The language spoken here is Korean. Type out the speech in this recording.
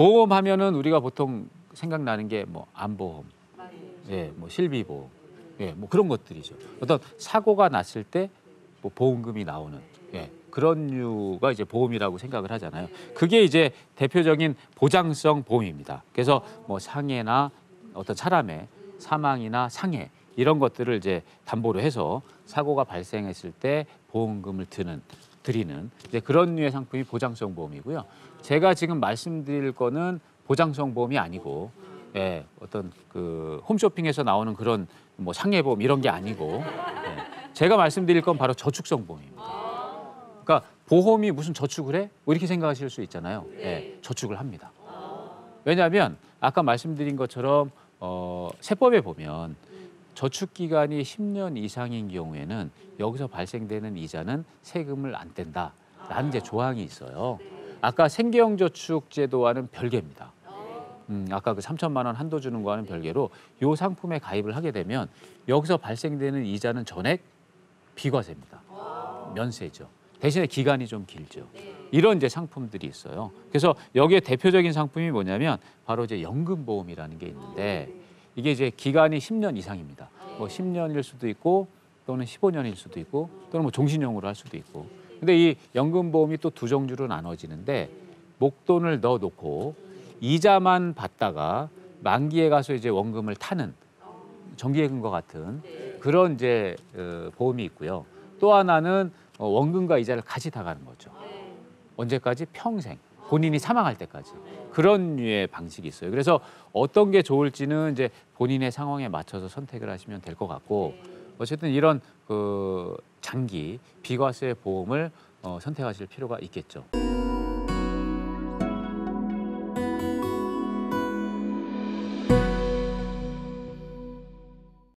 보험하면은 우리가 보통 생각나는 게 뭐 안보험, 예, 뭐 실비보험, 예, 뭐 그런 것들이죠. 어떤 사고가 났을 때 뭐 보험금이 나오는, 예, 그런 류가 이제 보험이라고 생각을 하잖아요. 그게 이제 대표적인 보장성 보험입니다. 그래서 뭐 상해나 어떤 사람의 사망이나 상해 이런 것들을 이제 담보로 해서 사고가 발생했을 때 보험금을 드리는 이제 그런 류의 상품이 보장성 보험이고요. 제가 지금 말씀드릴 거는 보장성 보험이 아니고, 예, 어떤 그 홈쇼핑에서 나오는 그런 뭐 상해보험 이런 게 아니고, 예, 제가 말씀드릴 건 바로 저축성 보험입니다. 그러니까 보험이 무슨 저축을 해? 뭐 이렇게 생각하실 수 있잖아요. 예, 저축을 합니다. 왜냐하면 아까 말씀드린 것처럼 세법에 보면 저축기간이 10년 이상인 경우에는 여기서 발생되는 이자는 세금을 안 뗀다라는 이제 조항이 있어요. 아까 생계형저축제도와는 별개입니다. 아까 그 3,000만 원 한도 주는 거와는 별개로 이 상품에 가입을 하게 되면 여기서 발생되는 이자는 전액 비과세입니다. 면세죠. 대신에 기간이 좀 길죠. 이런 이제 상품들이 있어요. 그래서 여기에 대표적인 상품이 뭐냐면 바로 이제 연금보험이라는 게 있는데, 이게 이제 기간이 10년 이상입니다. 뭐 10년일 수도 있고 또는 15년일 수도 있고 또는 뭐 종신형으로 할 수도 있고. 근데 이 연금보험이 또 두 종류로 나눠지는데, 목돈을 넣어놓고 이자만 받다가 만기에 가서 이제 원금을 타는 정기예금과 같은 그런 이제 보험이 있고요. 또 하나는 원금과 이자를 같이 다 가는 거죠. 언제까지? 평생. 본인이 사망할 때까지. 그런 류의 방식이 있어요. 그래서 어떤 게 좋을지는 이제 본인의 상황에 맞춰서 선택을 하시면 될 것 같고, 어쨌든 이런 그 장기 비과세 보험을 선택하실 필요가 있겠죠.